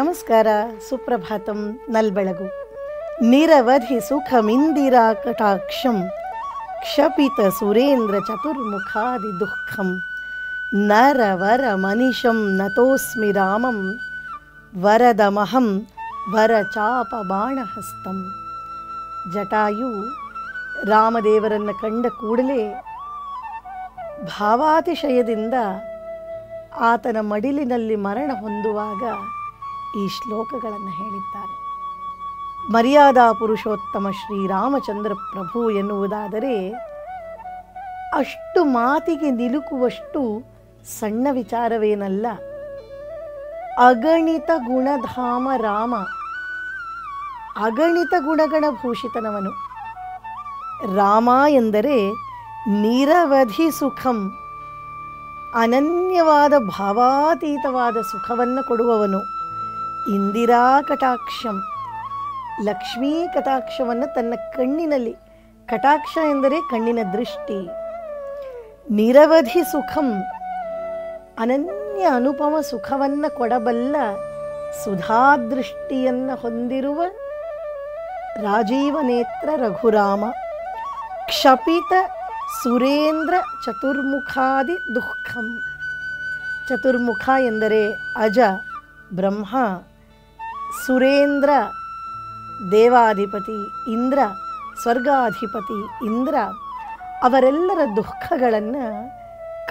ನಮಸ್ಕಾರ. ಸುಪ್ರಭಾತಂ. ನಲ್ಬೆಳಗು. ನಿರವಧಿ ಸುಖಮಿಂದಿರಾ ಕಟಾಕ್ಷಂ ಕ್ಷಪಿತ ಸುರೇಂದ್ರ ಚತುರ್ಮುಖಾದಿ ದುಃಖಂ ನರವರ ಮನಿಷಂ ನತೋಸ್ಮಿ ರಾಮಂ ವರದಮಹಂ ವರಚಾಪ ಬಾಣಹಸ್ತಂ. ಜಟಾಯು ರಾಮದೇವರನ್ನು ಕಂಡ ಕೂಡಲೇ ಭಾವಾತಿಶಯದಿಂದ ಆತನ ಮಡಿಲಿನಲ್ಲಿ ಮರಣ ಹೊಂದುವಾಗ ಈ ಶ್ಲೋಕಗಳನ್ನು ಹೇಳಿದ್ದಾರೆ. ಮರ್ಯಾದಾ ಪುರುಷೋತ್ತಮ ಶ್ರೀರಾಮಚಂದ್ರ ಪ್ರಭು ಎನ್ನುವುದಾದರೆ ಅಷ್ಟು ಮಾತಿಗೆ ನಿಲುಕುವಷ್ಟು ಸಣ್ಣ ವಿಚಾರವೇನಲ್ಲ. ಅಗಣಿತ ಗುಣಧಾಮ ರಾಮ, ಅಗಣಿತ ಗುಣಗಣ ಭೂಷಿತನವನು. ರಾಮ ಎಂದರೆ ನಿರವಧಿ ಸುಖಂ, ಅನನ್ಯವಾದ ಭಾವಾತೀತವಾದ ಸುಖವನ್ನು ಕೊಡುವವನು. ಇಂದಿರಾ ಕಟಾಕ್ಷಂ, ಲಕ್ಷ್ಮೀ ಕಟಾಕ್ಷವನ್ನು ತನ್ನ ಕಣ್ಣಿನಲ್ಲಿ, ಕಟಾಕ್ಷ ಎಂದರೆ ಕಣ್ಣಿನ ದೃಷ್ಟಿ. ನಿರವಧಿ ಸುಖಂ, ಅನನ್ಯ ಅನುಪಮ ಸುಖವನ್ನು ಕೊಡಬಲ್ಲ ಸುಧಾದೃಷ್ಟಿಯನ್ನು ಹೊಂದಿರುವ ರಾಜೀವನೇತ್ರ ರಘುರಾಮ. ಕ್ಷಪಿತ ಸುರೇಂದ್ರ ಚತುರ್ಮುಖಾದಿ ದುಃಖಂ. ಚತುರ್ಮುಖ ಎಂದರೆ ಅಜ ಬ್ರಹ್ಮ, ಸುರೇಂದ್ರ ದೇವಾಧಿಪತಿ ಇಂದ್ರ, ಸ್ವರ್ಗಾಧಿಪತಿ ಇಂದ್ರ, ಅವರೆಲ್ಲರ ದುಃಖಗಳನ್ನು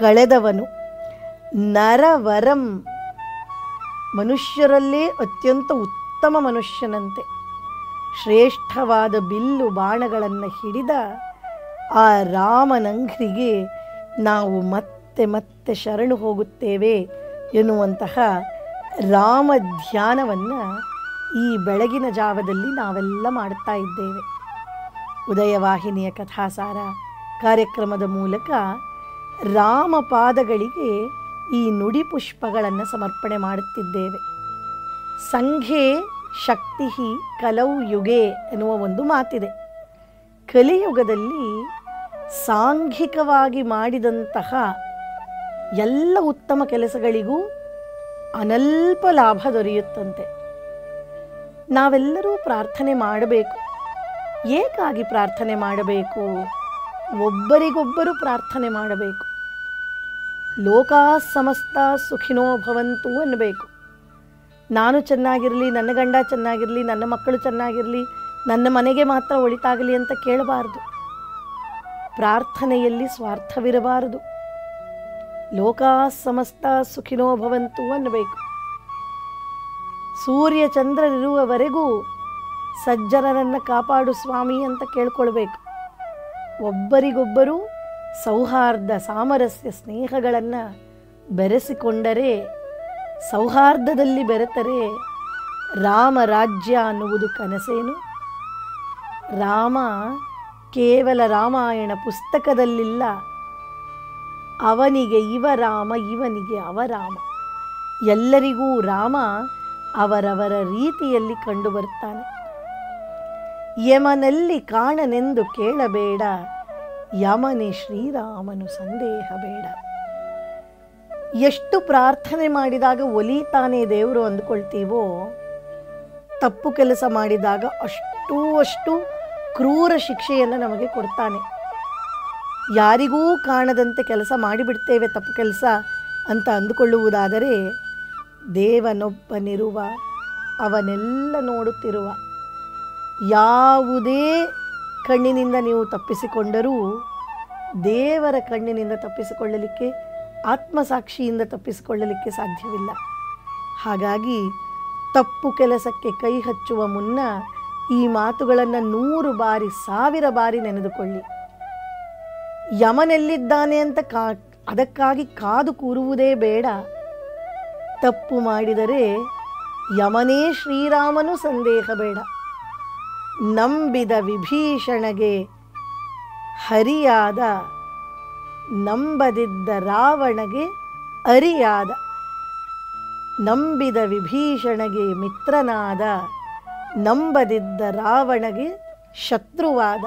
ಕಳೆದವನು. ನರವರಂ, ಮನುಷ್ಯರಲ್ಲೇ ಅತ್ಯಂತ ಉತ್ತಮ ಮನುಷ್ಯನಂತೆ ಶ್ರೇಷ್ಠವಾದ ಬಿಲ್ಲು ಬಾಣಗಳನ್ನು ಹಿಡಿದ ಆ ರಾಮನಂಘ್ರಿಗೆ ನಾವು ಮತ್ತೆ ಮತ್ತೆ ಶರಣು ಹೋಗುತ್ತೇವೆ ಎನ್ನುವಂತಹ ರಾಮ ಧ್ಯಾನವನ್ನು ಈ ಬೆಳಗಿನ ಜಾವದಲ್ಲಿ ನಾವೆಲ್ಲ ಮಾಡ್ತಾ ಇದ್ದೇವೆ. ಉದಯವಾಹಿನಿಯ ಕಥಾಸಾರ ಕಾರ್ಯಕ್ರಮದ ಮೂಲಕ ರಾಮಪಾದಗಳಿಗೆ ಈ ನುಡಿ ಪುಷ್ಪಗಳನ್ನು ಸಮರ್ಪಣೆ ಮಾಡುತ್ತಿದ್ದೇವೆ. ಸಂಘೆ ಶಕ್ತಿ ಕಲೌ ಯುಗೆ ಎನ್ನುವ ಒಂದು ಮಾತಿದೆ. ಕಲಿಯುಗದಲ್ಲಿ ಸಾಂಘಿಕವಾಗಿ ಮಾಡಿದಂತಹ ಎಲ್ಲ ಉತ್ತಮ ಕೆಲಸಗಳಿಗೂ ಅನಲ್ಪ ಲಾಭ ದೊರೆಯುತ್ತಂತೆ. ನಾವೆಲ್ಲರೂ ಪ್ರಾರ್ಥನೆ ಮಾಡಬೇಕು. ಏಕಾಗಿ ಪ್ರಾರ್ಥನೆ ಮಾಡಬೇಕು? ಒಬ್ಬರಿಗೊಬ್ಬರು ಪ್ರಾರ್ಥನೆ ಮಾಡಬೇಕು. ಲೋಕಾ ಸಮಸ್ತ ಸುಖಿನೋ ಭವಂತು ಅನ್ನಬೇಕು. ನಾನು ಚೆನ್ನಾಗಿರಲಿ, ನನ್ನ ಗಂಡ ಚೆನ್ನಾಗಿರಲಿ, ನನ್ನ ಮಕ್ಕಳು ಚೆನ್ನಾಗಿರಲಿ, ನನ್ನ ಮನೆಗೆ ಮಾತ್ರ ಒಳಿತಾಗಲಿ ಅಂತ ಕೇಳಬಾರದು. ಪ್ರಾರ್ಥನೆಯಲ್ಲಿ ಸ್ವಾರ್ಥವಿರಬಾರದು. ಲೋಕಾ ಸಮಸ್ತ ಸುಖಿನೋ ಭವಂತು ಅನ್ನಬೇಕು. ಸೂರ್ಯ ಚಂದ್ರರಿರುವವರೆಗೂ ಸಜ್ಜನರನ್ನು ಕಾಪಾಡು ಸ್ವಾಮಿ ಅಂತ ಕೇಳ್ಕೊಳ್ಬೇಕು. ಒಬ್ಬರಿಗೊಬ್ಬರು ಸೌಹಾರ್ದ, ಸಾಮರಸ್ಯ, ಸ್ನೇಹಗಳನ್ನು ಬೆರೆಸಿಕೊಂಡರೆ, ಸೌಹಾರ್ದದಲ್ಲಿ ಬೆರೆತರೆ ರಾಮರಾಜ್ಯ ಅನ್ನುವುದು ಕನಸೇನು? ರಾಮ ಕೇವಲ ರಾಮಾಯಣ ಪುಸ್ತಕದಲ್ಲಿಲ್ಲ. ಅವನಿಗೆ ಇವ ರಾಮ, ಇವನಿಗೆ ಅವರಾಮ. ಎಲ್ಲರಿಗೂ ರಾಮ ಅವರವರ ರೀತಿಯಲ್ಲಿ ಕಂಡುಬರ್ತಾನೆ. ಯಮನಲ್ಲಿ ಕಾಣನೆಂದು ಕೇಳಬೇಡ, ಯಮನೇ ಶ್ರೀರಾಮನು ಸಂದೇಹ ಬೇಡ. ಎಷ್ಟು ಪ್ರಾರ್ಥನೆ ಮಾಡಿದಾಗ ಒಲಿತಾನೆ ದೇವರು ಅಂದುಕೊಳ್ತೀವೋ, ತಪ್ಪು ಕೆಲಸ ಮಾಡಿದಾಗ ಅಷ್ಟೂ ಅಷ್ಟು ಕ್ರೂರ ಶಿಕ್ಷೆಯನ್ನು ನಮಗೆ ಕೊಡ್ತಾನೆ. ಯಾರಿಗೂ ಕಾಣದಂತೆ ಕೆಲಸ ಮಾಡಿಬಿಡ್ತೇವೆ ತಪ್ಪು ಕೆಲಸ ಅಂತ ಅಂದುಕೊಳ್ಳುವುದಾದರೆ, ದೇವನೊಬ್ಬನಿರುವ, ಅವನೆಲ್ಲ ನೋಡುತ್ತಿರುವ. ಯಾವುದೇ ಕಣ್ಣಿನಿಂದ ನೀವು ತಪ್ಪಿಸಿಕೊಂಡರೂ ದೇವರ ಕಣ್ಣಿನಿಂದ ತಪ್ಪಿಸಿಕೊಳ್ಳಲಿಕ್ಕೆ, ಆತ್ಮಸಾಕ್ಷಿಯಿಂದ ತಪ್ಪಿಸಿಕೊಳ್ಳಲಿಕ್ಕೆ ಸಾಧ್ಯವಿಲ್ಲ. ಹಾಗಾಗಿ ತಪ್ಪು ಕೆಲಸಕ್ಕೆ ಕೈ ಹಚ್ಚುವ ಮುನ್ನ ಈ ಮಾತುಗಳನ್ನು 100 ಬಾರಿ 1000 ಬಾರಿ ನೆನೆದುಕೊಳ್ಳಿ. ಯಮನೆಲ್ಲಿದ್ದಾನೆ ಅಂತ ಅದಕ್ಕಾಗಿ ಕಾದು ಕೂರುವುದೇ ಬೇಡ. ತಪ್ಪು ಮಾಡಿದರೆ ಯಮನೇ ಶ್ರೀರಾಮನು ಸಂದೇಹ ಬೇಡ. ನಂಬಿದ ವಿಭೀಷಣಗೆ ಹರಿಯಾದ, ನಂಬದಿದ್ದ ರಾವಣಗೆ ಅರಿಯಾದ. ನಂಬಿದ ವಿಭೀಷಣಗೆ ಮಿತ್ರನಾದ, ನಂಬದಿದ್ದ ರಾವಣಗೆ ಶತ್ರುವಾದ.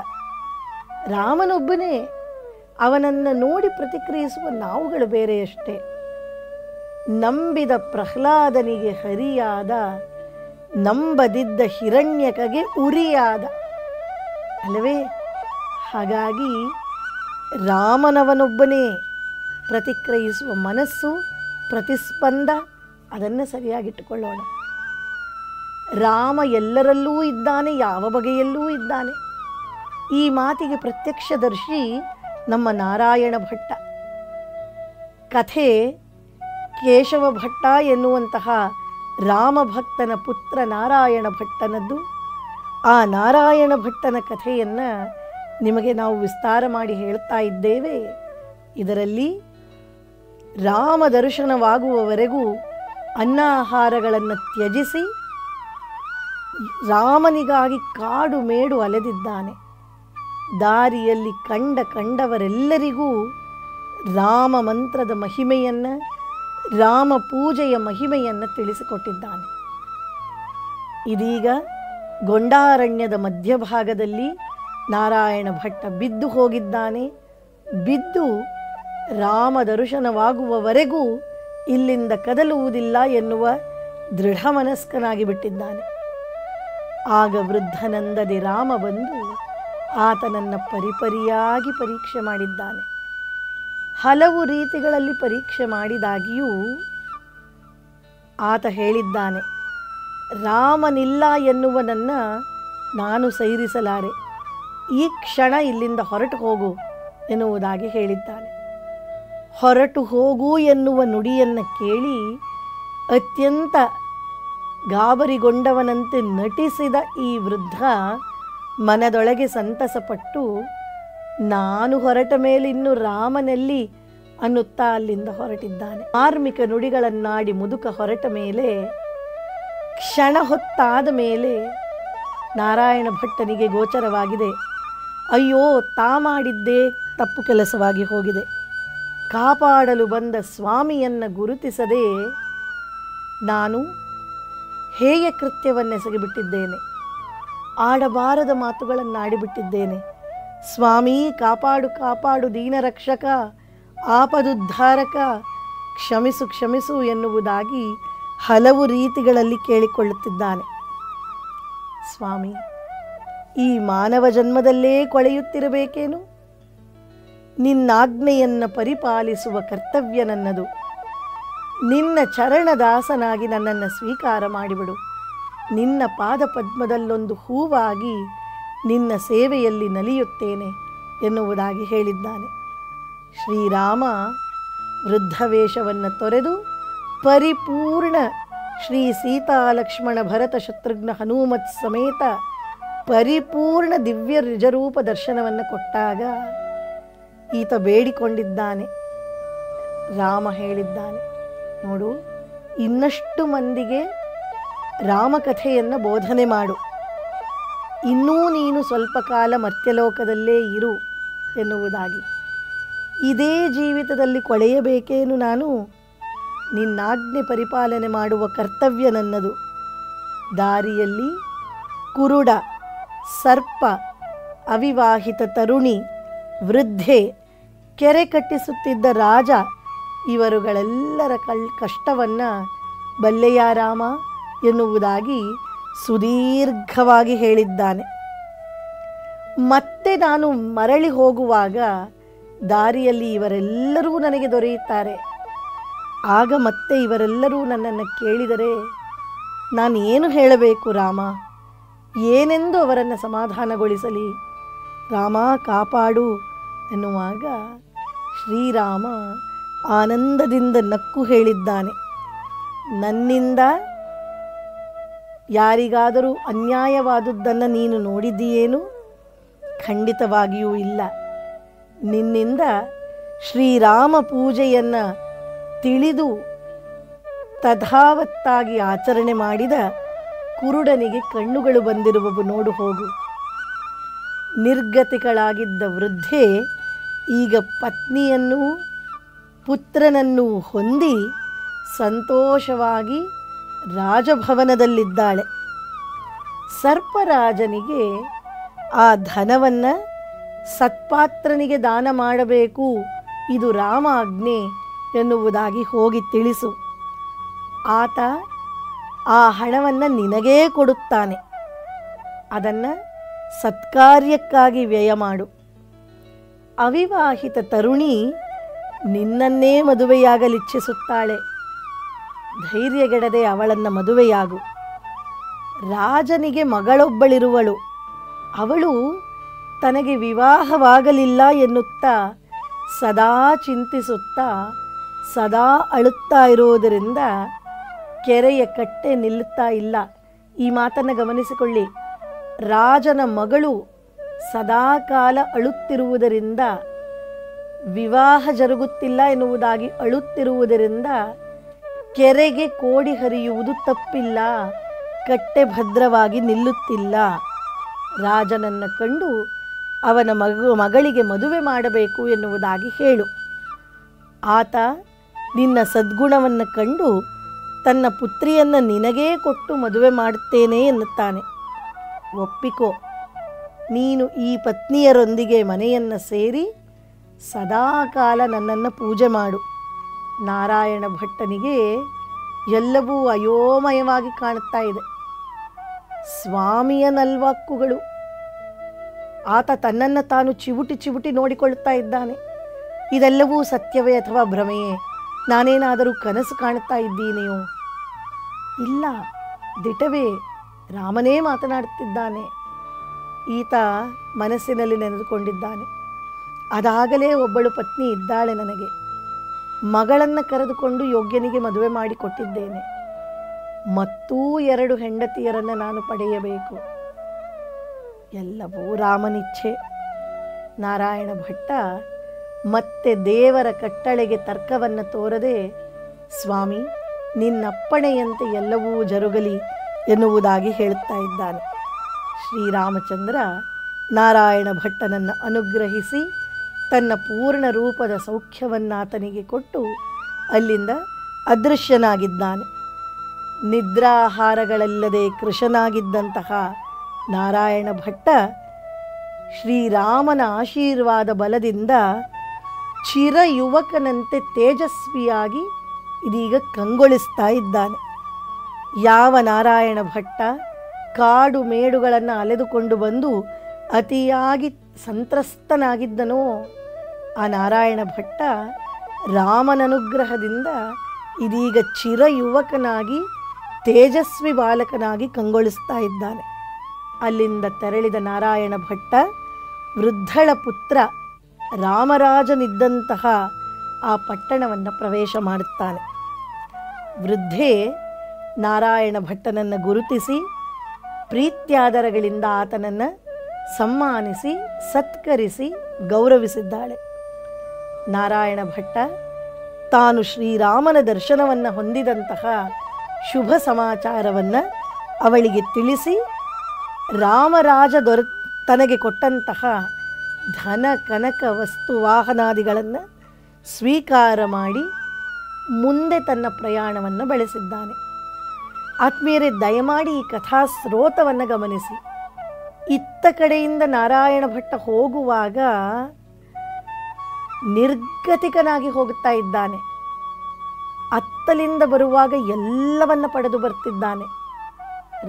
ರಾಮನೊಬ್ಬನೇ, ಅವನನ್ನು ನೋಡಿ ಪ್ರತಿಕ್ರಿಯಿಸುವ ನಾವುಗಳು ಬೇರೆಯಷ್ಟೇ. ನಂಬಿದ ಪ್ರಹ್ಲಾದನಿಗೆ ಹರಿಯಾದ, ನಂಬದಿದ್ದ ಹಿರಣ್ಯಕಗೆ ಉರಿಯಾದ ಅಲ್ಲವೇ? ಹಾಗಾಗಿ ರಾಮನವನೊಬ್ಬನೇ ಪ್ರತಿಕ್ರಿಯಿಸುವ ಮನಸ್ಸು, ಪ್ರತಿಸ್ಪಂದ ಅದನ್ನು ಸರಿಯಾಗಿಟ್ಟುಕೊಳ್ಳೋಣ. ರಾಮ ಎಲ್ಲರಲ್ಲೂ ಇದ್ದಾನೆ, ಯಾವ ಬಗೆಯಲ್ಲೂ ಇದ್ದಾನೆ. ಈ ಮಾತಿಗೆ ಪ್ರತ್ಯಕ್ಷದರ್ಶಿ ನಮ್ಮ ನಾರಾಯಣ ಭಟ್ಟ. ಕಥೆ ಕೇಶವ ಭಟ್ಟ ಎನ್ನುವಂತಹ ರಾಮಭಕ್ತನ ಪುತ್ರ ನಾರಾಯಣ ಭಟ್ಟನದ್ದು. ಆ ನಾರಾಯಣ ಭಟ್ಟನ ಕಥೆಯನ್ನು ನಿಮಗೆ ನಾವು ವಿಸ್ತಾರ ಮಾಡಿ ಹೇಳ್ತಾ ಇದ್ದೇವೆ. ಇದರಲ್ಲಿ ರಾಮ ದರ್ಶನವಾಗುವವರೆಗೂ ಅನ್ನಾಹಾರಗಳನ್ನು ತ್ಯಜಿಸಿ ರಾಮನಿಗಾಗಿ ಕಾಡು ಮೇಡು ಅಲೆದಿದ್ದಾನೆ. ದಾರಿಯಲ್ಲಿ ಕಂಡವರೆಲ್ಲರಿಗೂ ರಾಮ ಮಂತ್ರದ ಮಹಿಮೆಯನ್ನು, ರಾಮ ಪೂಜೆಯ ಮಹಿಮೆಯನ್ನು ತಿಳಿಸಿಕೊಟ್ಟಿದ್ದಾನೆ. ಇದೀಗ ಗೊಂಡಾರಣ್ಯದ ಮಧ್ಯಭಾಗದಲ್ಲಿ ನಾರಾಯಣ ಭಟ್ಟ ಬಿದ್ದು ಹೋಗಿದ್ದಾನೆ. ಬಿದ್ದು ರಾಮ ದರ್ಶನವಾಗುವವರೆಗೂ ಇಲ್ಲಿಂದ ಕದಲುವುದಿಲ್ಲ ಎನ್ನುವ ದೃಢ ಮನಸ್ಕನಾಗಿ ಬಿಟ್ಟಿದ್ದಾನೆ. ಆಗ ವೃದ್ಧನಂದದೆ ರಾಮ ಬಂದು ಆತನನ್ನು ಪರಿಪರಿಯಾಗಿ ಪರೀಕ್ಷೆ ಮಾಡಿದ್ದಾನೆ. ಹಲವು ರೀತಿಗಳಲ್ಲಿ ಪರೀಕ್ಷೆ ಮಾಡಿದಾಗಿಯೂ ಆತ ಹೇಳಿದ್ದಾನೆ, ರಾಮನಿಲ್ಲ ಎನ್ನುವನನ್ನು ನಾನು ಸೈರಿಸಲಾರೆ, ಈ ಕ್ಷಣ ಇಲ್ಲಿಂದ ಹೊರಟು ಹೋಗು ಎನ್ನುವುದಾಗಿ ಹೇಳಿದ್ದಾನೆ. ಹೊರಟು ಹೋಗು ಎನ್ನುವ ನುಡಿಯನ್ನು ಕೇಳಿ ಅತ್ಯಂತ ಗಾಬರಿಗೊಂಡವನಂತೆ ನಟಿಸಿದ ಈ ವೃದ್ಧ ಮನದೊಳಗೆ ಸಂತಸಪಟ್ಟು, ನಾನು ಹೊರಟ ಮೇಲೆ ಇನ್ನು ರಾಮನೆಲ್ಲಿ ಅನ್ನುತ್ತಾ ಅಲ್ಲಿಂದ ಹೊರಟಿದ್ದಾನೆ. ಧಾರ್ಮಿಕ ನುಡಿಗಳನ್ನಾಡಿ ಮುದುಕ ಹೊರಟ ಮೇಲೆ ಕ್ಷಣ ಹೊತ್ತಾದ ಮೇಲೆ ನಾರಾಯಣ ಭಟ್ಟನಿಗೆ ಗೋಚರವಾಗಿದೆ, ಅಯ್ಯೋ ತಾ ಮಾಡಿದ್ದೇ ತಪ್ಪು ಕೆಲಸವಾಗಿ ಹೋಗಿದೆ. ಕಾಪಾಡಲು ಬಂದ ಸ್ವಾಮಿಯನ್ನು ಗುರುತಿಸದೆ ನಾನು ಹೇಯ ಕೃತ್ಯವನ್ನೆಸಗಿಬಿಟ್ಟಿದ್ದೇನೆ, ಆಡಬಾರದ ಮಾತುಗಳನ್ನು ಆಡಿಬಿಟ್ಟಿದ್ದೇನೆ. ಸ್ವಾಮಿ ಕಾಪಾಡು ಕಾಪಾಡು ದೀನರಕ್ಷಕ ಆಪದುದ್ಧಾರಕ, ಕ್ಷಮಿಸು ಕ್ಷಮಿಸು ಎನ್ನುವುದಾಗಿ ಹಲವು ರೀತಿಗಳಲ್ಲಿ ಕೇಳಿಕೊಳ್ಳುತ್ತಿದ್ದಾನೆ. ಸ್ವಾಮಿ, ಈ ಮಾನವ ಜನ್ಮದಲ್ಲೇ ಕೊಳೆಯುತ್ತಿರಬೇಕೇನು? ನಿನ್ನಾಜ್ಞೆಯನ್ನು ಪರಿಪಾಲಿಸುವ ಕರ್ತವ್ಯ ನನ್ನದು. ನಿನ್ನ ಚರಣದಾಸನಾಗಿ ನನ್ನನ್ನು ಸ್ವೀಕಾರ ಮಾಡಿಬಿಡು. ನಿನ್ನ ಪಾದ ಪದ್ಮದಲ್ಲೊಂದು ಹೂವಾಗಿ ನಿನ್ನ ಸೇವೆಯಲ್ಲಿ ನಲಿಯುತ್ತೇನೆ ಎನ್ನುವುದಾಗಿ ಹೇಳಿದ್ದಾನೆ. ಶ್ರೀರಾಮ ವೃದ್ಧವೇಷವನ್ನು ತೊರೆದು ಪರಿಪೂರ್ಣ ಶ್ರೀ ಸೀತಾಲಕ್ಷ್ಮಣ ಭರತ ಶತ್ರುಘ್ನ ಹನುಮತ್ ಸಮೇತ ಪರಿಪೂರ್ಣ ದಿವ್ಯ ನಿಜರೂಪ ದರ್ಶನವನ್ನು ಕೊಟ್ಟಾಗ ಈತ ಬೇಡಿಕೊಂಡಿದ್ದಾನೆ. ರಾಮ ಹೇಳಿದ್ದಾನೆ, ನೋಡು, ಇನ್ನಷ್ಟು ಮಂದಿಗೆ ರಾಮಕಥೆಯನ್ನು ಬೋಧನೆ ಮಾಡು, ಇನ್ನೂ ನೀನು ಸ್ವಲ್ಪ ಕಾಲ ಮರ್ತ್ಯಲೋಕದಲ್ಲೇ ಇರು ಎನ್ನುವುದಾಗಿ. ಇದೇ ಜೀವಿತದಲ್ಲಿ ಕೊಳೆಯಬೇಕೇನು ನಾನು? ನಿನ್ನಾಜ್ಞೆ ಪರಿಪಾಲನೆ ಮಾಡುವ ಕರ್ತವ್ಯ ನನ್ನದು. ದಾರಿಯಲ್ಲಿ ಕುರುಡ, ಸರ್ಪ, ಅವಿವಾಹಿತ ತರುಣಿ, ವೃದ್ಧೆ, ಕೆರೆ ಕಟ್ಟಿಸುತ್ತಿದ್ದ ರಾಜ, ಇವರುಗಳೆಲ್ಲರ ಕಷ್ಟವನ್ನು ಬಲ್ಲೆಯ ರಾಮ ಎನ್ನುವುದಾಗಿ ಸುದೀರ್ಘವಾಗಿ ಹೇಳಿದ್ದಾನೆ. ಮತ್ತೆ ನಾನು ಮರಳಿ ಹೋಗುವಾಗ ದಾರಿಯಲ್ಲಿ ಇವರೆಲ್ಲರೂ ನನಗೆ ದೊರೆಯುತ್ತಾರೆ. ಆಗ ಮತ್ತೆ ಇವರೆಲ್ಲರೂ ನನ್ನನ್ನು ಕೇಳಿದರೆ ನಾನು ಏನು ಹೇಳಬೇಕು ರಾಮ? ಏನೆಂದು ಅವರನ್ನು ಸಮಾಧಾನಗೊಳಿಸಲಿ? ರಾಮ ಕಾಪಾಡು ಎನ್ನುವಾಗ ಶ್ರೀರಾಮ ಆನಂದದಿಂದ ನಕ್ಕು ಹೇಳಿದ್ದಾನೆ, ನನ್ನಿಂದ ಯಾರಿಗಾದರೂ ಅನ್ಯಾಯವಾದುದನ್ನು ನೀನು ನೋಡಿದ್ದೀಯೇನು? ಖಂಡಿತವಾಗಿಯೂ ಇಲ್ಲ. ನಿನ್ನಿಂದ ಶ್ರೀರಾಮ ಪೂಜೆಯನ್ನು ತಿಳಿದು ತಥಾವತ್ತಾಗಿ ಆಚರಣೆ ಮಾಡಿದ ಕುರುಡನಿಗೆ ಕಣ್ಣುಗಳು ಬಂದಿರುವವು, ನೋಡು ಹೋಗು. ನಿರ್ಗತಿಗಳಾಗಿದ್ದ ವೃದ್ಧೆ ಈಗ ಪತ್ನಿಯನ್ನು ಪುತ್ರನನ್ನು ಹೊಂದಿ ಸಂತೋಷವಾಗಿ ರಾಜಭವನದಲ್ಲಿದ್ದಾಳೆ. ಸರ್ಪರಾಜನಿಗೆ ಆ ಧನವನ್ನು ಸತ್ಪಾತ್ರನಿಗೆ ದಾನ ಮಾಡಬೇಕು, ಇದು ರಾಮ ಆಜ್ಞೆ ಎನ್ನುವುದಾಗಿ ಹೋಗಿ ತಿಳಿಸು. ಆತ ಆ ಹಣವನ್ನು ನಿನಗೆ ಕೊಡುತ್ತಾನೆ. ಅದನ್ನು ಸತ್ಕಾರ್ಯಕ್ಕಾಗಿ ವ್ಯಯ ಮಾಡು. ಅವಿವಾಹಿತ ತರುಣಿ ನಿನ್ನನ್ನೇ ಮದುವೆಯಾಗಲಿಚ್ಛಿಸುತ್ತಾಳೆ. ಧೈರ್ಯಗೆಡದೆ ಅವಳನ್ನು ಮದುವೆಯಾಗು. ರಾಜನಿಗೆ ಮಗಳೊಬ್ಬಳಿರುವಳು. ಅವಳು ತನಗೆ ವಿವಾಹವಾಗಲಿಲ್ಲ ಎನ್ನುತ್ತಾ ಸದಾ ಚಿಂತಿಸುತ್ತಾ ಸದಾ ಅಳುತ್ತಾ ಇರೋದರಿಂದ ಕೆರೆಯ ಕಟ್ಟೆ ನಿಲ್ಲುತ್ತಾ ಇಲ್ಲ. ಈ ಮಾತನ್ನು ಗಮನಿಸಿಕೊಳ್ಳಿ. ರಾಜನ ಮಗಳು ಸದಾ ಕಾಲ ಅಳುತ್ತಿರುವುದರಿಂದ, ವಿವಾಹ ಜರುಗುತ್ತಿಲ್ಲ ಎನ್ನುವುದಾಗಿ ಅಳುತ್ತಿರುವುದರಿಂದ ಕೆರೆಗೆ ಕೋಡಿ ಹರಿಯುವುದು ತಪ್ಪಿಲ್ಲ, ಕಟ್ಟೆ ಭದ್ರವಾಗಿ ನಿಲ್ಲುತ್ತಿಲ್ಲ. ರಾಜನನ್ನು ಕಂಡು ಅವನ ಮಗಳಿಗೆ ಮದುವೆ ಮಾಡಬೇಕು ಎನ್ನುವುದಾಗಿ ಹೇಳು. ಆತ ನಿನ್ನ ಸದ್ಗುಣವನ್ನು ಕಂಡು ತನ್ನ ಪುತ್ರಿಯನ್ನು ನಿನಗೇ ಕೊಟ್ಟು ಮದುವೆ ಮಾಡುತ್ತೇನೆ ಎನ್ನುತ್ತಾನೆ. ಒಪ್ಪಿಕೋ. ನೀನು ಈ ಪತ್ನಿಯರೊಂದಿಗೆ ಮನೆಯನ್ನು ಸೇರಿ ಸದಾ ಕಾಲ ನನ್ನನ್ನು ಪೂಜೆ ಮಾಡು. ನಾರಾಯಣ ಭಟ್ಟನಿಗೆ ಎಲ್ಲವೂ ಅಯೋಮಯವಾಗಿ ಕಾಣುತ್ತಾ ಇದೆ. ಸ್ವಾಮಿಯ ನಲ್ವಾಕ್ಕುಗಳು. ಆತ ತನ್ನನ್ನು ತಾನು ಚಿವುಟಿ ಚಿವುಟಿ ನೋಡಿಕೊಳ್ಳುತ್ತಾ ಇದ್ದಾನೆ. ಇದೆಲ್ಲವೂ ಸತ್ಯವೇ ಅಥವಾ ಭ್ರಮೆಯೇ? ನಾನೇನಾದರೂ ಕನಸು ಕಾಣುತ್ತಾ ಇದ್ದೀನೆಯೋ? ಇಲ್ಲ, ದಿಟವೇ ರಾಮನೇ ಮಾತನಾಡುತ್ತಿದ್ದಾನೆ. ಈತ ಮನಸ್ಸಿನಲ್ಲಿ ನೆನೆದುಕೊಂಡಿದ್ದಾನೆ. ಅದಾಗಲೇ ಒಬ್ಬಳು ಪತ್ನಿ ಇದ್ದಾಳೆ ನನಗೆ. ಮಗಳನ್ನು ಕರೆದುಕೊಂಡು ಯೋಗ್ಯನಿಗೆ ಮದುವೆ ಮಾಡಿಕೊಟ್ಟಿದ್ದೇನೆ. ಮತ್ತೂ 2 ಹೆಂಡತಿಯರನ್ನು ನಾನು ಪಡೆಯಬೇಕು. ಎಲ್ಲವೂ ರಾಮನಿಚ್ಛೆ. ನಾರಾಯಣ ಭಟ್ಟ ಮತ್ತೆ ದೇವರ ಕಟ್ಟಳೆಗೆ ತರ್ಕವನ್ನು ತೋರದೆ, ಸ್ವಾಮಿ ನಿನ್ನಪ್ಪಣೆಯಂತೆ ಎಲ್ಲವೂ ಜರುಗಲಿ ಎನ್ನುವುದಾಗಿ ಹೇಳುತ್ತಾ ಇದ್ದಾನೆ. ಶ್ರೀರಾಮಚಂದ್ರ ನಾರಾಯಣ ಭಟ್ಟನನ್ನು ಅನುಗ್ರಹಿಸಿ ತನ್ನ ಪೂರ್ಣ ರೂಪದ ಸೌಖ್ಯವನ್ನಾತನಿಗೆ ಕೊಟ್ಟು ಅಲ್ಲಿಂದ ಅದೃಶ್ಯನಾಗಿದ್ದಾನೆ. ನಿದ್ರಾಹಾರಗಳಿಲ್ಲದೆ ಕೃಶನಾಗಿದ್ದಂತಹ ನಾರಾಯಣ ಭಟ್ಟ ಶ್ರೀರಾಮನ ಆಶೀರ್ವಾದ ಬಲದಿಂದ ಚಿರಯುವಕನಂತೆ ತೇಜಸ್ವಿಯಾಗಿ ಇದೀಗ ಕಂಗೊಳಿಸ್ತಾ ಇದ್ದಾನೆ. ಯಾವ ನಾರಾಯಣ ಭಟ್ಟ ಕಾಡು ಮೇಡುಗಳನ್ನು ಅಲೆದುಕೊಂಡು ಬಂದು ಅತಿಯಾಗಿ ಸಂತ್ರಸ್ತನಾಗಿದ್ದನೋ ಆ ನಾರಾಯಣ ಭಟ್ಟ ರಾಮನನುಗ್ರಹದಿಂದ ಇದೀಗ ಚಿರಯುವಕನಾಗಿ ತೇಜಸ್ವಿ ಬಾಲಕನಾಗಿ ಕಂಗೊಳಿಸ್ತಾ ಇದ್ದಾನೆ. ಅಲ್ಲಿಂದ ತೆರಳಿದ ನಾರಾಯಣ ಭಟ್ಟ ವೃದ್ಧಳ ಪುತ್ರ ರಾಮರಾಜನಿದ್ದಂತಹ ಆ ಪಟ್ಟಣವನ್ನು ಪ್ರವೇಶ ಮಾಡುತ್ತಾನೆ. ವೃದ್ಧೆ ನಾರಾಯಣ ಭಟ್ಟನನ್ನು ಗುರುತಿಸಿ ಪ್ರೀತ್ಯಾದರಗಳಿಂದ ಆತನನ್ನು ಸಮ್ಮಾನಿಸಿ ಸತ್ಕರಿಸಿ ಗೌರವಿಸಿದ್ದಾಳೆ. ನಾರಾಯಣ ಭಟ್ಟ ತಾನು ಶ್ರೀರಾಮನ ದರ್ಶನವನ್ನು ಹೊಂದಿದಂತಹ ಶುಭ ಸಮಾಚಾರವನ್ನು ಅವಳಿಗೆ ತಿಳಿಸಿ ರಾಮರಾಜ ತನಗೆ ಕೊಟ್ಟಂತಹ ಧನ ಕನಕ ವಸ್ತು ವಾಹನಾದಿಗಳನ್ನು ಸ್ವೀಕಾರ ಮಾಡಿ ಮುಂದೆ ತನ್ನ ಪ್ರಯಾಣವನ್ನು ಬೆಳೆಸಿದ್ದಾನೆ. ಆತ್ಮೀಯರೇ, ದಯಮಾಡಿ ಈ ಕಥಾ ಸ್ರೋತವನ್ನು ಗಮನಿಸಿ. ಇತ್ತ ಕಡೆಯಿಂದ ನಾರಾಯಣ ಭಟ್ಟ ಹೋಗುವಾಗ ನಿರ್ಗತಿಕನಾಗಿ ಹೋಗುತ್ತಾ ಇದ್ದಾನೆ. ಅತ್ತಲಿಂದ ಬರುವಾಗ ಎಲ್ಲವನ್ನು ಪಡೆದು ಬರ್ತಿದ್ದಾನೆ.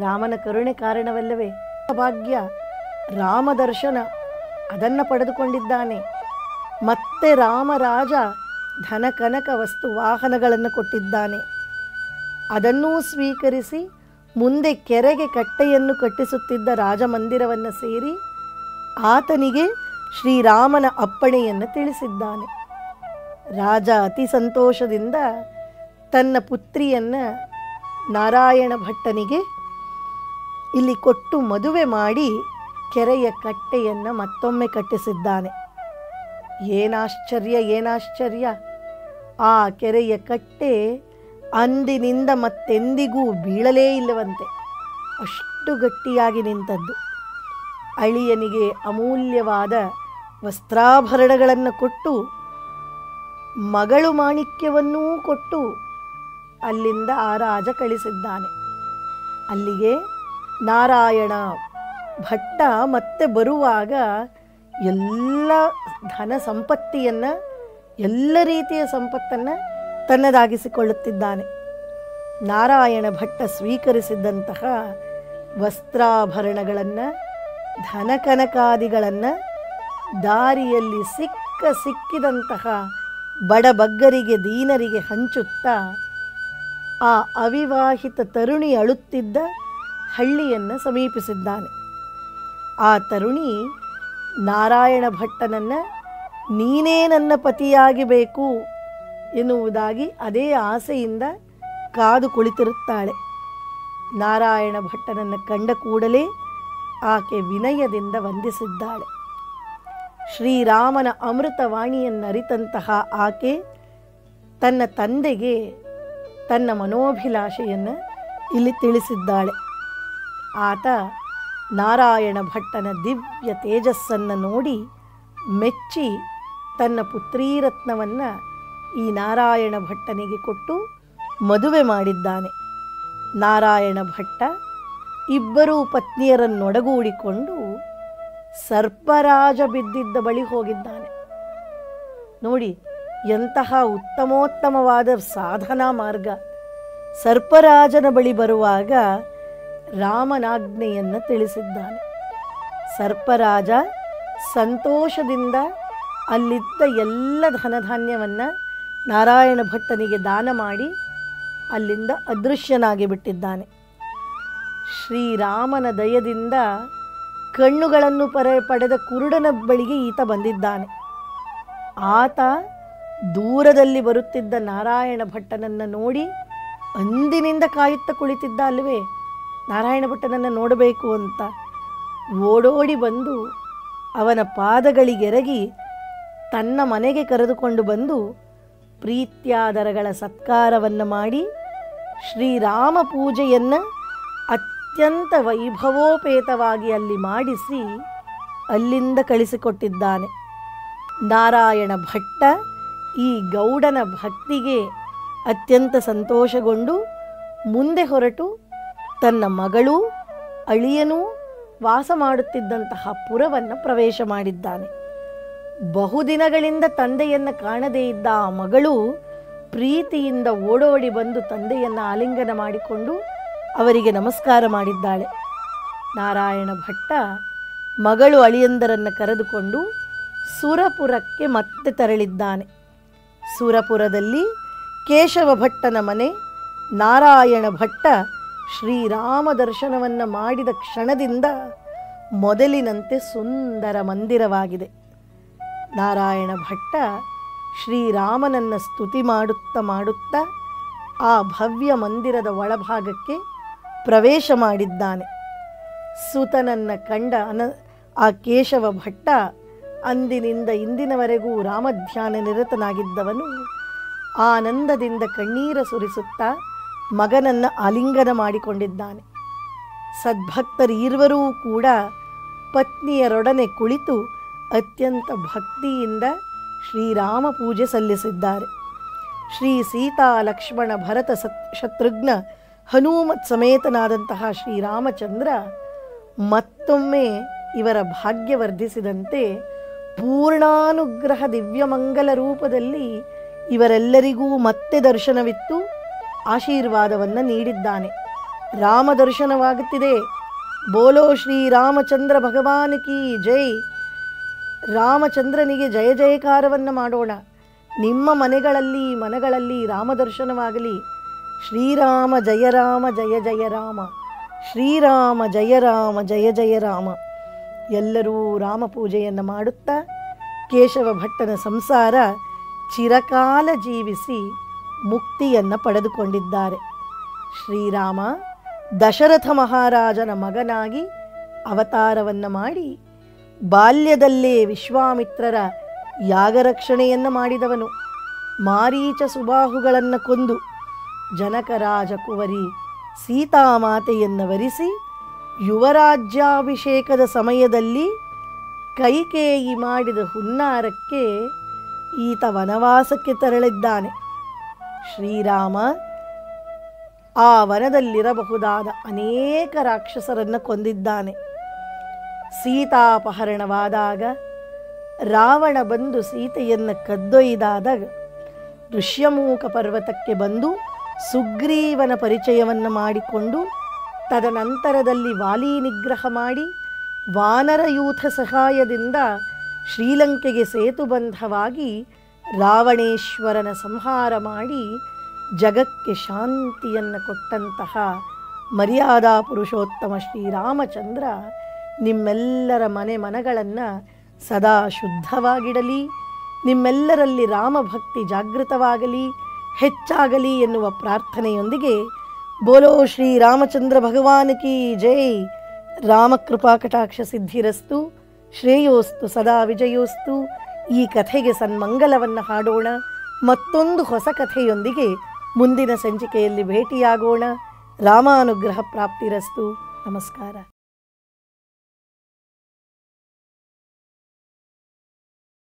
ರಾಮನ ಕರುಣೆ ಕಾರಣವಲ್ಲವೇ? ಭಾಗ್ಯ ರಾಮದರ್ಶನ ಅದನ್ನು ಪಡೆದುಕೊಂಡಿದ್ದಾನೆ. ಮತ್ತೆ ರಾಮರಾಜ ಧನ ಕನಕ ವಸ್ತು ವಾಹನಗಳನ್ನು ಕೊಟ್ಟಿದ್ದಾನೆ. ಅದನ್ನೂ ಸ್ವೀಕರಿಸಿ ಮುಂದೆ ಕೆರೆಗೆ ಕಟ್ಟೆಯನ್ನು ಕಟ್ಟಿಸುತ್ತಿದ್ದ ರಾಜಮಂದಿರವನ್ನು ಸೇರಿ ಆತನಿಗೆ ಶ್ರೀರಾಮನ ಅಪ್ಪಣೆಯನ್ನು ತಿಳಿಸಿದ್ದಾನೆ. ರಾಜ ಅತಿ ಸಂತೋಷದಿಂದ ತನ್ನ ಪುತ್ರಿಯನ್ನು ನಾರಾಯಣ ಭಟ್ಟನಿಗೆ ಇಲ್ಲಿ ಕೊಟ್ಟು ಮದುವೆ ಮಾಡಿ ಕೆರೆಯ ಕಟ್ಟೆಯನ್ನು ಮತ್ತೊಮ್ಮೆ ಕಟ್ಟಿಸಿದ್ದಾನೆ. ಏನಾಶ್ಚರ್ಯ, ಏನಾಶ್ಚರ್ಯ! ಆ ಕೆರೆಯ ಕಟ್ಟೆ ಅಂದಿನಿಂದ ಮತ್ತೆಂದಿಗೂ ಬೀಳಲೇ ಇಲ್ಲವಂತೆ, ಅಷ್ಟು ಗಟ್ಟಿಯಾಗಿ ನಿಂತದ್ದು. ಅಳಿಯನಿಗೆ ಅಮೂಲ್ಯವಾದ ವಸ್ತ್ರಾಭರಣಗಳನ್ನು ಕೊಟ್ಟು ಮಗಳು ಮಾಣಿಕ್ಯವನ್ನೂ ಕೊಟ್ಟು ಅಲ್ಲಿಂದ ಆ ರಾಜ ಕಳಿಸಿದ್ದಾನೆ. ಅಲ್ಲಿಗೆ ನಾರಾಯಣ ಭಟ್ಟ ಮತ್ತೆ ಬರುವಾಗ ಎಲ್ಲ ಧನ ಸಂಪತ್ತಿಯನ್ನು, ಎಲ್ಲ ರೀತಿಯ ಸಂಪತ್ತನ್ನು ತನ್ನದಾಗಿಸಿಕೊಳ್ಳುತ್ತಿದ್ದಾನೆ. ನಾರಾಯಣ ಭಟ್ಟ ಸ್ವೀಕರಿಸಿದಂತಹ ವಸ್ತ್ರಾಭರಣಗಳನ್ನು ಧನಕನಕಾದಿಗಳನ್ನು ದಾರಿಯಲ್ಲಿ ಸಿಕ್ಕಿದಂತಹ ಬಡಬಗ್ಗರಿಗೆ ದೀನರಿಗೆ ಹಂಚುತ್ತಾ ಆ ಅವಿವಾಹಿತ ತರುಣಿ ಅಳುತ್ತಿದ್ದ ಹಳ್ಳಿಯನ್ನು ಸಮೀಪಿಸಿದ್ದಾನೆ. ಆ ತರುಣಿ ನಾರಾಯಣ ಭಟ್ಟನನ್ನು ನೀನೇ ನನ್ನ ಪತಿಯಾಗಬೇಕು ಎನ್ನುವುದಾಗಿ ಅದೇ ಆಸೆಯಿಂದ ಕಾದು ಕುಳಿತಿರುತ್ತಾಳೆ. ನಾರಾಯಣ ಭಟ್ಟನನ್ನು ಕಂಡ ಕೂಡಲೇ ಆಕೆ ವಿನಯದಿಂದ ವಂದಿಸಿದ್ದಾಳೆ. ಶ್ರೀರಾಮನ ಅಮೃತವಾಣಿಯನ್ನರಿತಂತಹ ಆಕೆ ತನ್ನ ತಂದೆಗೆ ತನ್ನ ಮನೋಭಿಲಾಷೆಯನ್ನು ಇಲ್ಲಿ ತಿಳಿಸಿದ್ದಾಳೆ. ಆತ ನಾರಾಯಣ ಭಟ್ಟನ ದಿವ್ಯ ತೇಜಸ್ಸನ್ನು ನೋಡಿ ಮೆಚ್ಚಿ ತನ್ನ ಪುತ್ರೀರತ್ನವನ್ನು ಈ ನಾರಾಯಣ ಭಟ್ಟನಿಗೆ ಕೊಟ್ಟು ಮದುವೆ ಮಾಡಿದ್ದಾನೆ. ನಾರಾಯಣ ಭಟ್ಟ ಇಬ್ಬರೂ ಪತ್ನಿಯರನ್ನೊಡಗೂಡಿಕೊಂಡು ಸರ್ಪರಾಜ ಬಿದ್ದಿದ್ದ ಬಳಿ ಹೋಗಿದ್ದಾನೆ. ನೋಡಿ, ಎಂತಹ ಉತ್ತಮೋತ್ತಮವಾದ ಸಾಧನಾ ಮಾರ್ಗ. ಸರ್ಪರಾಜನ ಬಳಿ ಬರುವಾಗ ರಾಮನಾಜ್ಞೆಯನ್ನು ತಿಳಿಸಿದ್ದಾನೆ. ಸರ್ಪರಾಜ ಸಂತೋಷದಿಂದ ಅಲ್ಲಿದ್ದ ಎಲ್ಲ ಧನಧಾನ್ಯವನ್ನು ನಾರಾಯಣ ಭಟ್ಟನಿಗೆ ದಾನ ಮಾಡಿ ಅಲ್ಲಿಂದ ಅದೃಶ್ಯನಾಗಿ ಬಿಟ್ಟಿದ್ದಾನೆ. ಶ್ರೀರಾಮನ ದಯದಿಂದ ಕಣ್ಣುಗಳನ್ನು ಪಡೆದ ಕುರುಡನ ಬಳಿಗೆ ಈತ ಬಂದಿದ್ದಾನೆ. ಆತ ದೂರದಲ್ಲಿ ಬರುತ್ತಿದ್ದ ನಾರಾಯಣ ಭಟ್ಟನನ್ನು ನೋಡಿ ಅಂದಿನಿಂದ ಕಾಯುತ್ತಾ ಕುಳಿತಿದ್ದ ಅಲ್ವೇ, ನಾರಾಯಣ ಭಟ್ಟನನ್ನು ನೋಡಬೇಕು ಅಂತ ಓಡೋಡಿ ಬಂದು ಅವನ ಪಾದಗಳಿಗೆರಗಿ ತನ್ನ ಮನೆಗೆ ಕರೆದುಕೊಂಡು ಬಂದು ಪ್ರೀತ್ಯಾದರಗಳ ಸತ್ಕಾರವನ್ನು ಮಾಡಿ ಶ್ರೀರಾಮ ಪೂಜೆಯನ್ನು ಅತ್ಯಂತ ವೈಭವೋಪೇತವಾಗಿ ಅಲ್ಲಿ ಮಾಡಿಸಿ ಅಲ್ಲಿಂದ ಕಳಿಸಿಕೊಟ್ಟಿದ್ದಾನೆ. ನಾರಾಯಣ ಭಟ್ಟ ಈ ಗೌಡನ ಭಕ್ತಿಗೆ ಅತ್ಯಂತ ಸಂತೋಷಗೊಂಡು ಮುಂದೆ ಹೊರಟು ತನ್ನ ಮಗಳೂ ಅಳಿಯನೂ ವಾಸ ಮಾಡುತ್ತಿದ್ದಂತಹ ಪುರವನ್ನು ಪ್ರವೇಶ ಮಾಡಿದ್ದಾನೆ. ಬಹುದಿನಗಳಿಂದ ತಂದೆಯನ್ನು ಕಾಣದೇ ಇದ್ದ ಆ ಮಗಳು ಪ್ರೀತಿಯಿಂದ ಓಡೋಡಿ ಬಂದು ತಂದೆಯನ್ನು ಆಲಿಂಗನ ಮಾಡಿಕೊಂಡು ಅವರಿಗೆ ನಮಸ್ಕಾರ ಮಾಡಿದ್ದಾಳೆ. ನಾರಾಯಣ ಭಟ್ಟ ಮಗಳು ಅಳಿಯಂದರನ್ನು ಕರೆದುಕೊಂಡು ಸುರಪುರಕ್ಕೆ ಮತ್ತೆ ತೆರಳಿದ್ದಾನೆ. ಸುರಪುರದಲ್ಲಿ ಕೇಶವ ಭಟ್ಟನ ಮನೆ. ನಾರಾಯಣ ಭಟ್ಟ ಶ್ರೀರಾಮ ದರ್ಶನವನ್ನು ಮಾಡಿದ ಕ್ಷಣದಿಂದ ಮೊದಲಿನಂತೆ ಸುಂದರ ಮಂದಿರವಾಗಿದೆ. ನಾರಾಯಣ ಭಟ್ಟ ಶ್ರೀರಾಮನನ್ನು ಸ್ತುತಿ ಮಾಡುತ್ತಾ ಆ ಭವ್ಯ ಮಂದಿರದ ಒಳಭಾಗಕ್ಕೆ ಪ್ರವೇಶ ಮಾಡಿದ್ದಾನೆ. ಸುತನನ್ನು ಕಂಡ ಆ ಕೇಶವ ಭಟ್ಟ ಅಂದಿನಿಂದ ಇಂದಿನವರೆಗೂ ರಾಮಧ್ಯಾನ ನಿರತನಾಗಿದ್ದವನು ಆನಂದದಿಂದ ಕಣ್ಣೀರ ಸುರಿಸುತ್ತಾ ಮಗನನ್ನು ಆಲಿಂಗನ ಮಾಡಿಕೊಂಡಿದ್ದಾನೆ. ಸದ್ಭಕ್ತರು ಇರುವರೂ ಕೂಡ ಪತ್ನಿಯರೊಡನೆ ಕುಳಿತು ಅತ್ಯಂತ ಭಕ್ತಿಯಿಂದ ಶ್ರೀರಾಮ ಪೂಜೆ ಸಲ್ಲಿಸಿದ್ದಾರೆ. ಶ್ರೀ ಸೀತಾ ಲಕ್ಷ್ಮಣ ಭರತ ಶತ್ರುಘ್ನ ಹನುಮತ್ ಸಮೇತನಾದಂತಹ ಶ್ರೀರಾಮಚಂದ್ರ ಮತ್ತೊಮ್ಮೆ ಇವರ ಭಾಗ್ಯವರ್ಧಿಸಿದಂತೆ ಪೂರ್ಣಾನುಗ್ರಹ ದಿವ್ಯಮಂಗಲ ರೂಪದಲ್ಲಿ ಇವರೆಲ್ಲರಿಗೂ ಮತ್ತೆ ದರ್ಶನವಿತ್ತು, ಆಶೀರ್ವಾದವನ್ನು ನೀಡಿದ್ದಾನೆ. ರಾಮ ದರ್ಶನವಾಗುತ್ತಿದೆ. ಬೋಲೋ ಶ್ರೀರಾಮಚಂದ್ರ ಭಗವಾನ್ ಕಿ ಜೈ. ರಾಮಚಂದ್ರನಿಗೆ ಜಯ ಜಯಕಾರವನ್ನು ಮಾಡೋಣ. ನಿಮ್ಮ ಮನಗಳಲ್ಲಿ ರಾಮದರ್ಶನವಾಗಲಿ. ಶ್ರೀರಾಮ ಜಯ ರಾಮ ಜಯ ಜಯ ರಾಮ, ಶ್ರೀರಾಮ ಜಯ ರಾಮ ಜಯ ಜಯ ರಾಮ. ಎಲ್ಲರೂ ರಾಮ ಪೂಜೆಯನ್ನು ಮಾಡುತ್ತಾ ಕೇಶವ ಭಟ್ಟನ ಸಂಸಾರ ಚಿರಕಾಲ ಜೀವಿಸಿ ಮುಕ್ತಿಯನ್ನು ಪಡೆದುಕೊಂಡಿದ್ದಾರೆ. ಶ್ರೀರಾಮ ದಶರಥ ಮಹಾರಾಜನ ಮಗನಾಗಿ ಅವತಾರವನ್ನು ಮಾಡಿ ಬಾಲ್ಯದಲ್ಲೇ ವಿಶ್ವಾಮಿತ್ರರ ಯಾಗರಕ್ಷಣೆಯನ್ನು ಮಾಡಿದವನು. ಮಾರೀಚ ಸುಬಾಹುಗಳನ್ನು ಕೊಂದು ಜನಕರಾಜಕುವರಿ ಸೀತಾಮಾತೆಯನ್ನು ವರಿಸಿ ಯುವರಾಜ್ಯಾಭಿಷೇಕದ ಸಮಯದಲ್ಲಿ ಕೈಕೇಯಿ ಮಾಡಿದ ಹುನ್ನಾರಕ್ಕೆ ಈತ ವನವಾಸಕ್ಕೆ ತೆರಳಿದ್ದಾನೆ. ಶ್ರೀರಾಮ ಆ ವನದಲ್ಲಿರಬಹುದಾದ ಅನೇಕ ರಾಕ್ಷಸರನ್ನು ಕೊಂದಿದ್ದಾನೆ. ಸೀತಾಪಹರಣವಾದಾಗ ರಾವಣ ಬಂದು ಸೀತೆಯನ್ನು ಕದ್ದೊಯ್ದಾಗ ಋಷ್ಯಮೂಕ ಪರ್ವತಕ್ಕೆ ಬಂದು ಸುಗ್ರೀವನ ಪರಿಚಯವನ್ನು ಮಾಡಿಕೊಂಡು ತದನಂತರದಲ್ಲಿ ವಾಲಿ ನಿಗ್ರಹ ಮಾಡಿ ವಾನರಯೂಥ ಸಹಾಯದಿಂದ ಶ್ರೀಲಂಕೆಗೆ ಸೇತುಬಂಧವಾಗಿ ರಾವಣೇಶ್ವರನ ಸಂಹಾರ ಮಾಡಿ ಜಗಕ್ಕೆ ಶಾಂತಿಯನ್ನು ಕೊಟ್ಟಂತಹ ಮರ್ಯಾದಾ ಪುರುಷೋತ್ತಮ ಶ್ರೀರಾಮಚಂದ್ರ ನಿಮ್ಮೆಲ್ಲರ ಮನೆ ಮನಗಳನ್ನು ಸದಾ ಶುದ್ಧವಾಗಿಡಲಿ, ನಿಮ್ಮೆಲ್ಲರಲ್ಲಿ ರಾಮಭಕ್ತಿ ಜಾಗೃತವಾಗಲಿ, ಹೆಚ್ಚಾಗಲಿ ಎನ್ನುವ ಪ್ರಾರ್ಥನೆಯೊಂದಿಗೆ ಬೋಲೋ ಶ್ರೀರಾಮಚಂದ್ರ ಭಗವಾನ್ ಕಿ ಜೈ. ರಾಮಕೃಪಾ ಕಟಾಕ್ಷ ಸಿದ್ಧಿರಸ್ತು, ಶ್ರೇಯೋಸ್ತು ಸದಾ ವಿಜಯೋಸ್ತು. ಈ ಕಥೆಗೆ ಸನ್ಮಂಗಲವನ್ನು ಹಾಡೋಣ. ಮತ್ತೊಂದು ಹೊಸ ಕಥೆಯೊಂದಿಗೆ ಮುಂದಿನ ಸಂಚಿಕೆಯಲ್ಲಿ ಭೇಟಿಯಾಗೋಣ. ರಾಮಾನುಗ್ರಹ ಪ್ರಾಪ್ತಿರಸ್ತು. ನಮಸ್ಕಾರ.